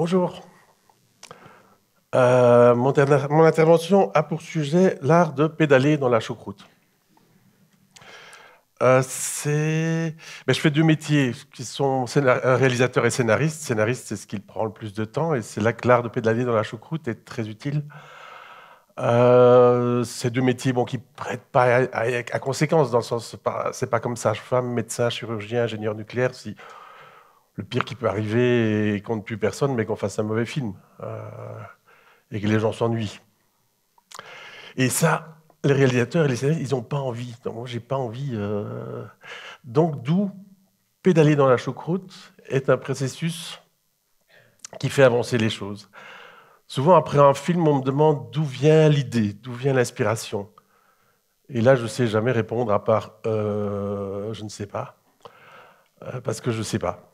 Bonjour. Mon intervention a pour sujet l'art de pédaler dans la choucroute. Je fais deux métiers qui sont réalisateur et scénariste. Scénariste, c'est ce qui prend le plus de temps et c'est là que l'art de pédaler dans la choucroute est très utile. C'est deux métiers qui ne prêtent pas à conséquence, dans le sens, c'est pas comme sage-femme, médecin, chirurgien, ingénieur nucléaire. Si le pire qui peut arriver et qu'on ne tue personne, mais qu'on fasse un mauvais film et que les gens s'ennuient. Et ça, les réalisateurs et les scénaristes, ils n'ont pas envie. Donc, moi, j'ai pas envie. Donc, d'où pédaler dans la choucroute est un processus qui fait avancer les choses. Souvent, après un film, on me demande d'où vient l'idée, d'où vient l'inspiration. Et là, je ne sais jamais répondre à part je ne sais pas, parce que je ne sais pas.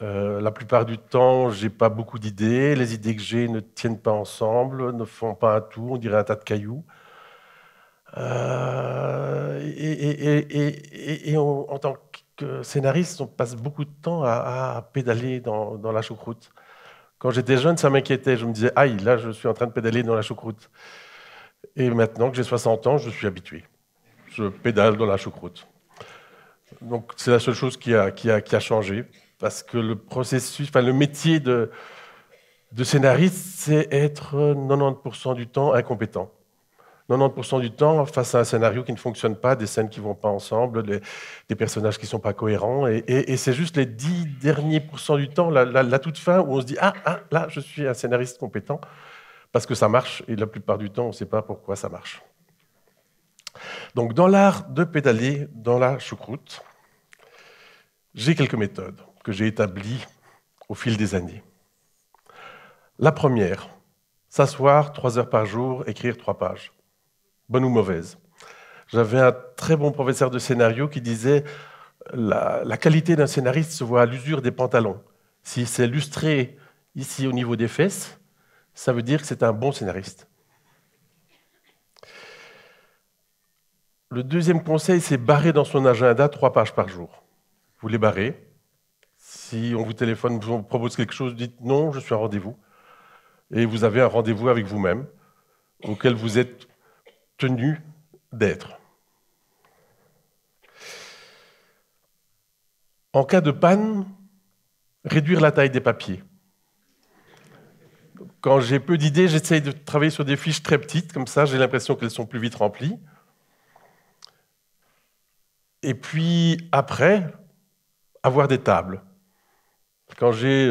La plupart du temps, je n'ai pas beaucoup d'idées. Les idées que j'ai ne tiennent pas ensemble, ne font pas un tout, on dirait un tas de cailloux. En tant que scénariste, on passe beaucoup de temps à pédaler dans la choucroute. Quand j'étais jeune, ça m'inquiétait. Je me disais, aïe, là, je suis en train de pédaler dans la choucroute. Et maintenant que j'ai 60 ans, je suis habitué. Je pédale dans la choucroute. Donc, c'est la seule chose qui a changé. Parce que le processus, le métier de scénariste, c'est être 90% du temps incompétent. 90% du temps face à un scénario qui ne fonctionne pas, des scènes qui ne vont pas ensemble, des personnages qui ne sont pas cohérents. Et c'est juste les 10 derniers pourcents du temps, la toute fin, où on se dit « Ah, là, je suis un scénariste compétent », parce que ça marche, et la plupart du temps, on ne sait pas pourquoi ça marche. Donc, dans l'art de pédaler dans la choucroute, j'ai quelques méthodes que j'ai établies au fil des années. La première, s'asseoir 3 heures par jour, écrire 3 pages. Bonne ou mauvaise. J'avais un très bon professeur de scénario qui disait « La qualité d'un scénariste se voit à l'usure des pantalons. Si c'est lustré ici au niveau des fesses, ça veut dire que c'est un bon scénariste. » Le deuxième conseil, c'est barrer dans son agenda 3 pages par jour. Vous les barrez. Si on vous téléphone, vous propose quelque chose, dites « Non, je suis à rendez-vous. » Et vous avez un rendez-vous avec vous-même auquel vous êtes tenu d'être. En cas de panne, réduire la taille des papiers. Quand j'ai peu d'idées, j'essaye de travailler sur des fiches très petites, comme ça j'ai l'impression qu'elles sont plus vite remplies. Et puis après, avoir des tables. Quand j'ai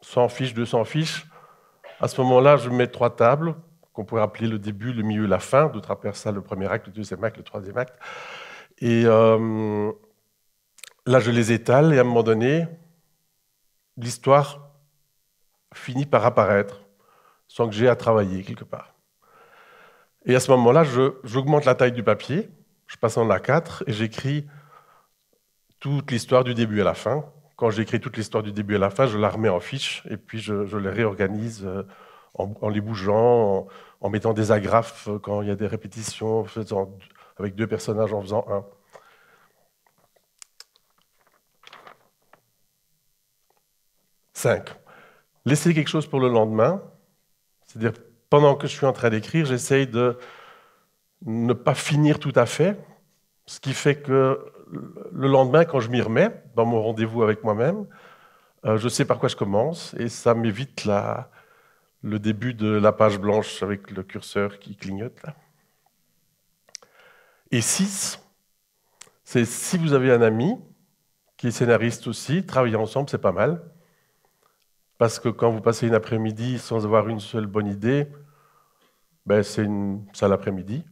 100 fiches, 200 fiches, à ce moment-là, je mets 3 tables, qu'on pourrait appeler le début, le milieu, la fin, d'autres appellent ça le premier acte, le deuxième acte, le troisième acte. Et là, je les étale, et à un moment donné, l'histoire finit par apparaître, sans que j'aie à travailler quelque part. Et à ce moment-là, j'augmente la taille du papier, je passe en A4, et j'écris toute l'histoire du début à la fin. Quand j'écris toute l'histoire du début à la fin, je la remets en fiche, et puis je les réorganise en les bougeant, en mettant des agrafes quand il y a des répétitions, avec 2 personnages en faisant un. Laisser quelque chose pour le lendemain, c'est-à-dire pendant que je suis en train d'écrire, j'essaye de ne pas finir tout à fait, ce qui fait que le lendemain, quand je m'y remets, dans mon rendez-vous avec moi-même, je sais par quoi je commence et ça m'évite le début de la page blanche avec le curseur qui clignote là. Et 6, c'est si vous avez un ami qui est scénariste aussi, travailler ensemble, c'est pas mal. Parce que quand vous passez une après-midi sans avoir une seule bonne idée, c'est une sale après-midi.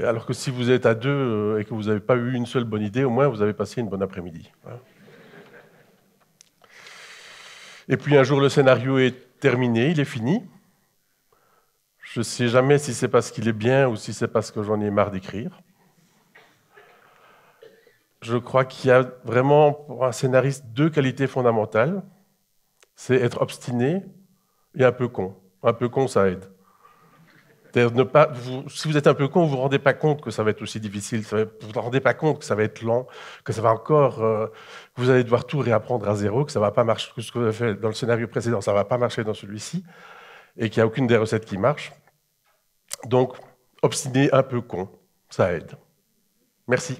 Alors que si vous êtes à 2 et que vous n'avez pas eu une seule bonne idée, au moins vous avez passé une bonne après-midi. Et puis un jour, le scénario est terminé, il est fini. Je ne sais jamais si c'est parce qu'il est bien ou si c'est parce que j'en ai marre d'écrire. Je crois qu'il y a vraiment, pour un scénariste, 2 qualités fondamentales. C'est être obstiné et un peu con. Un peu con, ça aide. C'est-à-dire ne pas, si vous êtes un peu con, vous ne vous rendez pas compte que ça va être aussi difficile, vous ne rendez pas compte que ça va être lent, que ça va encore, que vous allez devoir tout réapprendre à zéro, que ça va pas marcher, que ce que vous avez fait dans le scénario précédent, ça ne va pas marcher dans celui-ci, et qu'il n'y a aucune des recettes qui marche. Donc, obstiné, un peu con, ça aide. Merci.